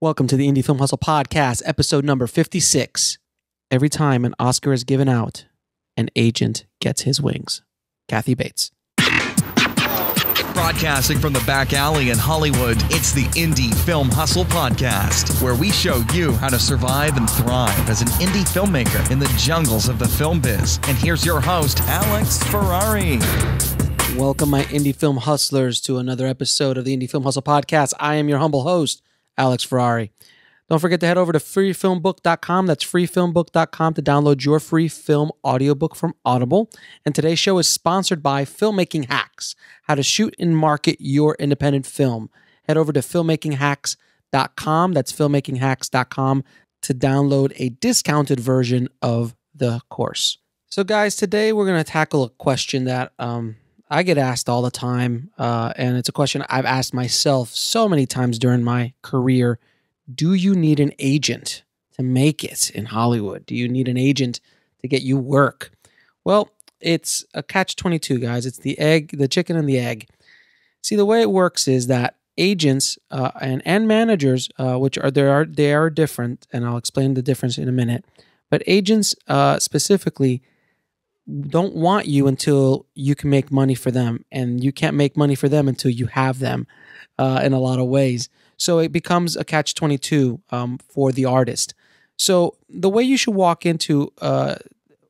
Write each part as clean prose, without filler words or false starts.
Welcome to the Indie Film Hustle Podcast, episode number 56. Every time an Oscar is given out, an agent gets his wings. Kathy Bates. Broadcasting from the back alley in Hollywood, it's the Indie Film Hustle Podcast, where we show you how to survive and thrive as an indie filmmaker in the jungles of the film biz. And here's your host, Alex Ferrari. Welcome, my Indie Film Hustlers, to another episode of the Indie Film Hustle Podcast. I am your humble host, Alex Ferrari. Don't forget to head over to FreeFilmBook.com. That's FreeFilmBook.com to download your free film audiobook from Audible. And today's show is sponsored by Filmmaking Hacks, how to shoot and market your independent film. Head over to FilmmakingHacks.com. That's FilmmakingHacks.com to download a discounted version of the course. So guys, today we're going to tackle a question that I get asked all the time, and it's a question I've asked myself so many times during my career. Do you need an agent to make it in Hollywood? Do you need an agent to get you work? Well, it's a catch-22, guys. It's the chicken and the egg. See, the way it works is that agents and managers, which are different, and I'll explain the difference in a minute, but agents specifically don't want you until you can make money for them, and you can't make money for them until you have them in a lot of ways. So it becomes a catch-22 for the artist. So the way you should walk into or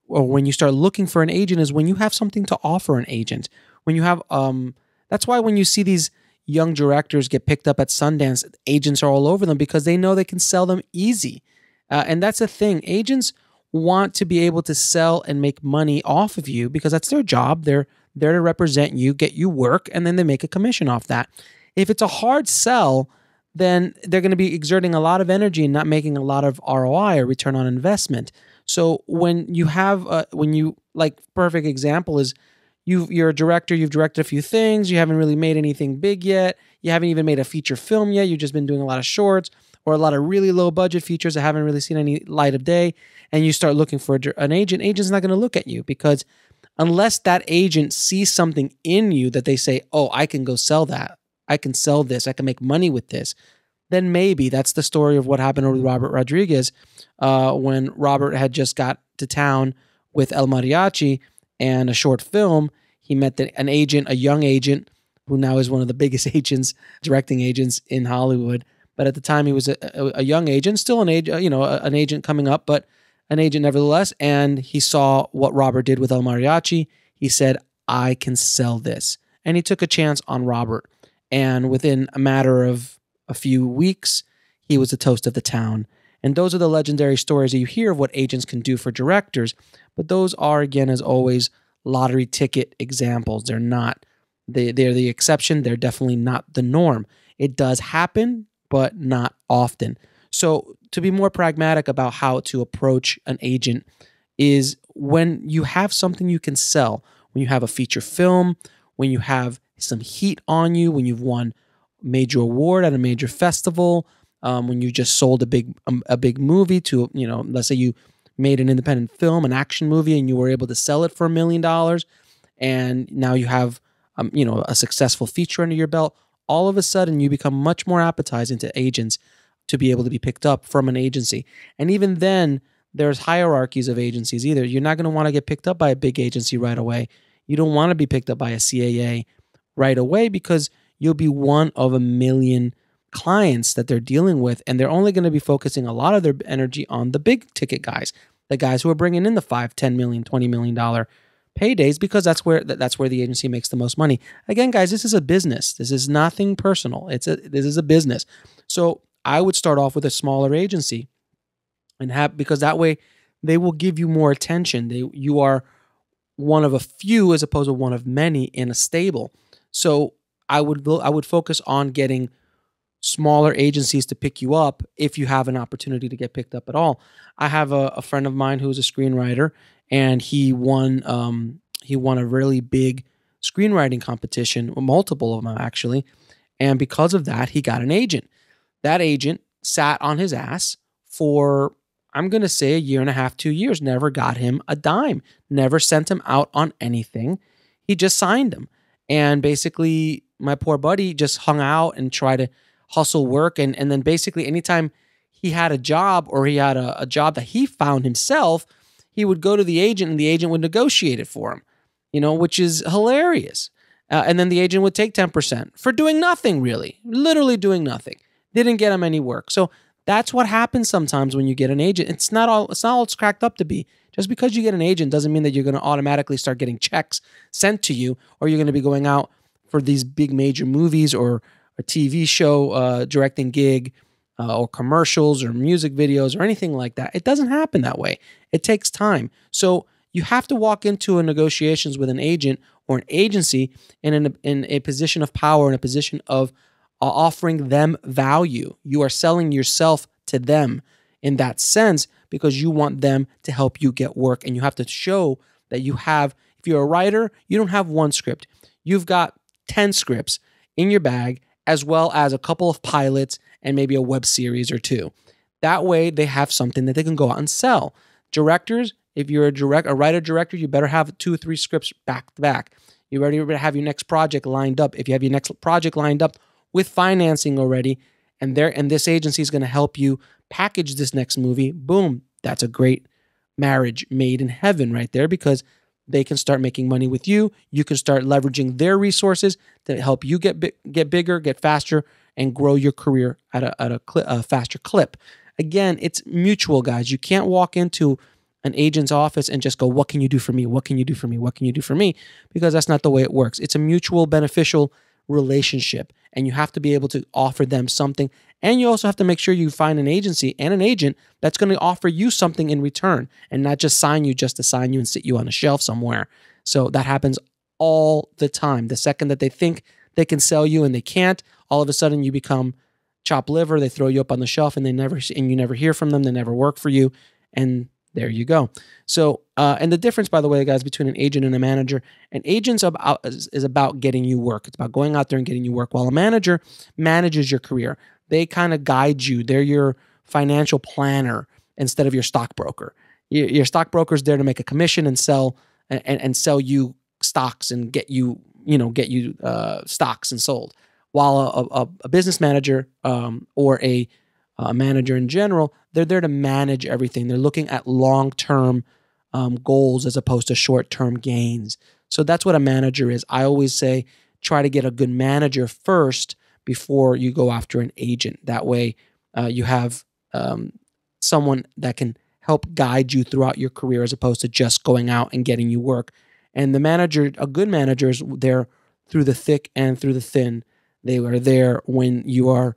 when you start looking for an agent is when you have something to offer an agent. When you have that's why when you see these young directors get picked up at Sundance, agents are all over them because they know they can sell them easy. And that's the thing. Agents want to be able to sell and make money off of you because that's their job. They're there to represent you, get you work, and then they make a commission off that. If it's a hard sell, then they're going to be exerting a lot of energy and not making a lot of ROI or return on investment. So when you have, like perfect example is you're a director, you've directed a few things, you haven't really made anything big yet, you haven't even made a feature film yet, you've just been doing a lot of shorts, or a lot of really low budget features that haven't really seen any light of day, and you start looking for an agent, agent's not going to look at you because unless that agent sees something in you that they say, oh, I can go sell that, I can sell this, I can make money with this, then maybe that's the story of what happened with Robert Rodriguez when Robert had just got to town with El Mariachi and a short film. He met an agent, a young agent, who now is one of the biggest agents, directing agents in Hollywood. But at the time, he was a young agent, still an agent, you know, an agent coming up, but an agent nevertheless. And he saw what Robert did with El Mariachi. He said, I can sell this. And he took a chance on Robert. And within a matter of a few weeks, he was the toast of the town. And those are the legendary stories that you hear of what agents can do for directors. But those are, again, as always, lottery ticket examples. They're not, they're the exception. They're definitely not the norm. It does happen, but not often. So to be more pragmatic about how to approach an agent is when you have something you can sell, when you have a feature film, when you have some heat on you, when you've won a major award at a major festival, when you just sold a big movie to, you know, let's say you made an independent film, an action movie, and you were able to sell it for $1 million, and now you have, you know, a successful feature under your belt. All of a sudden, you become much more appetizing to agents to be able to be picked up from an agency. And even then, there's hierarchies of agencies either. You're not going to want to get picked up by a big agency right away. You don't want to be picked up by a CAA right away because you'll be one of a million clients that they're dealing with, and they're only going to be focusing a lot of their energy on the big ticket guys, the guys who are bringing in the $5, $10 million, $20 million paydays, because that's where the agency makes the most money. Again, guys, this is a business. This is nothing personal. This is a business. So I would start off with a smaller agency, and because that way they will give you more attention. You are one of a few as opposed to one of many in a stable. So I would focus on getting smaller agencies to pick you up if you have an opportunity to get picked up at all. I have a friend of mine who's a screenwriter, and he won a really big screenwriting competition, multiple of them actually. And because of that, he got an agent. That agent sat on his ass for, I'm going to say, a year and a half, 2 years, never got him a dime, never sent him out on anything. He just signed him. And basically, my poor buddy just hung out and tried to hustle work. And then basically anytime he had a job or he had a job that he found himself, he would go to the agent and the agent would negotiate it for him, you know, which is hilarious. And then the agent would take 10% for doing nothing, really, literally doing nothing. Didn't get him any work. So that's what happens sometimes when you get an agent. It's not all it's cracked up to be. Just because you get an agent doesn't mean that you're going to automatically start getting checks sent to you, or you're going to be going out for these big major movies or a TV show directing gig or commercials or music videos or anything like that. It doesn't happen that way. It takes time. So you have to walk into a negotiations with an agent or an agency in a position of power, in a position of offering them value. You are selling yourself to them in that sense because you want them to help you get work, and you have to show that you have, if you're a writer, you don't have one script. You've got 10 scripts in your bag, as well as a couple of pilots and maybe a web series or two. That way they have something that they can go out and sell. Directors, if you're a writer-director, you better have 2 or 3 scripts back to back. You already have your next project lined up. If you have your next project lined up with financing already, and this agency is going to help you package this next movie, boom, that's a great marriage made in heaven right there, because they can start making money with you. You can start leveraging their resources to help you get bigger, get faster, and grow your career at a faster clip. Again, it's mutual, guys. You can't walk into an agent's office and just go, what can you do for me? What can you do for me? What can you do for me? Because that's not the way it works. It's a mutual beneficial relationship, and you have to be able to offer them something. And you also have to make sure you find an agency and an agent that's going to offer you something in return and not just sign you just to sign you and sit you on a shelf somewhere. So that happens all the time. The second that they think they can sell you and they can't, all of a sudden you become chopped liver. They throw you up on the shelf and you never hear from them. They never work for you. And there you go. So, and the difference, by the way, guys, between an agent and a manager, an agent's is about getting you work. It's about going out there and getting you work, while a manager manages your career. They kind of guide you. They're your financial planner instead of your stockbroker. Your stockbroker's there to make a commission and sell you stocks and get you stocks and sold. While a business manager or a manager in general, they're there to manage everything. They're looking at long-term goals as opposed to short-term gains. So that's what a manager is. I always say try to get a good manager first before you go after an agent. That way you have someone that can help guide you throughout your career as opposed to just going out and getting you work. And the manager, a good manager, is there through the thick and through the thin. They are there when you are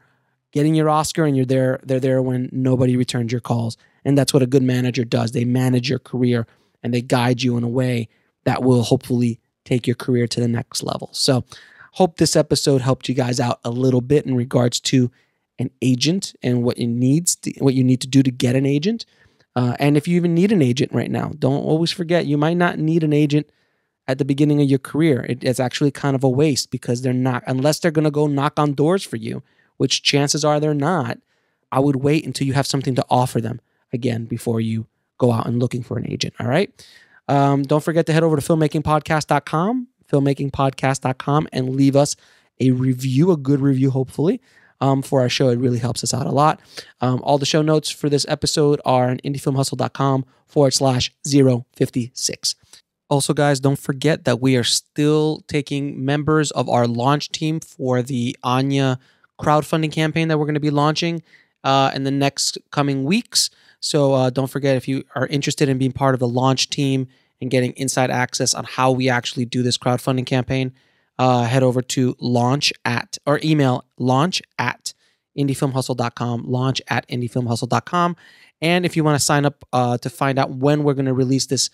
getting your Oscar, and they're there when nobody returns your calls. And that's what a good manager does. They manage your career and they guide you in a way that will hopefully take your career to the next level. So hope this episode helped you guys out a little bit in regards to an agent and what you need to do to get an agent. And if you even need an agent right now, don't always forget, you might not need an agent at the beginning of your career. It's actually kind of a waste, because they're not, unless they're going to go knock on doors for you, which chances are they're not. I would wait until you have something to offer them again before you go out and looking for an agent, all right? Don't forget to head over to filmmakingpodcast.com, filmmakingpodcast.com, and leave us a review, a good review, hopefully, for our show. It really helps us out a lot. All the show notes for this episode are on indiefilmhustle.com/056. Also, guys, don't forget that we are still taking members of our launch team for the Anya crowdfunding campaign that we're going to be launching in the next coming weeks. So don't forget, if you are interested in being part of the launch team and getting inside access on how we actually do this crowdfunding campaign, head over to launch at indiefilmhustle.com. And if you want to sign up to find out when we're going to release this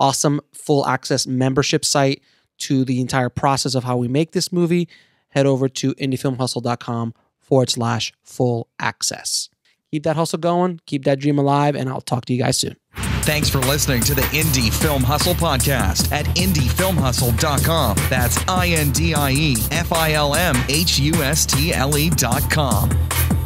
awesome full access membership site to the entire process of how we make this movie, head over to indiefilmhustle.com/full access. Keep that hustle going. Keep that dream alive. And I'll talk to you guys soon. Thanks for listening to the Indie Film Hustle podcast at indiefilmhustle.com. That's INDIEFILMHUSTLE.com.